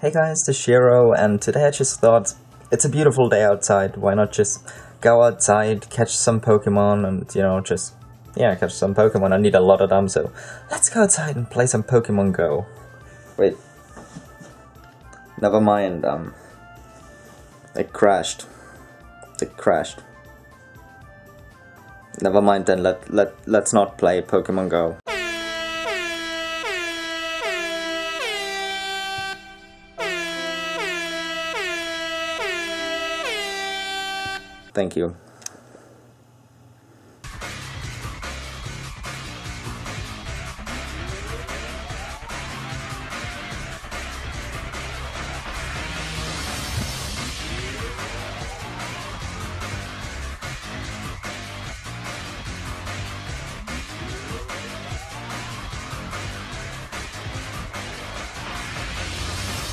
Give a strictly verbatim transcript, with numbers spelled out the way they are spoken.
Hey guys, this is Shiro, and today I just thought, it's a beautiful day outside, why not just go outside, catch some Pokemon, and you know, just, yeah, catch some Pokemon. I need a lot of them, so let's go outside and play some Pokemon Go. Wait. Never mind, um, it crashed. It crashed. Never mind then, let, let, let's not play Pokemon Go. Thank you.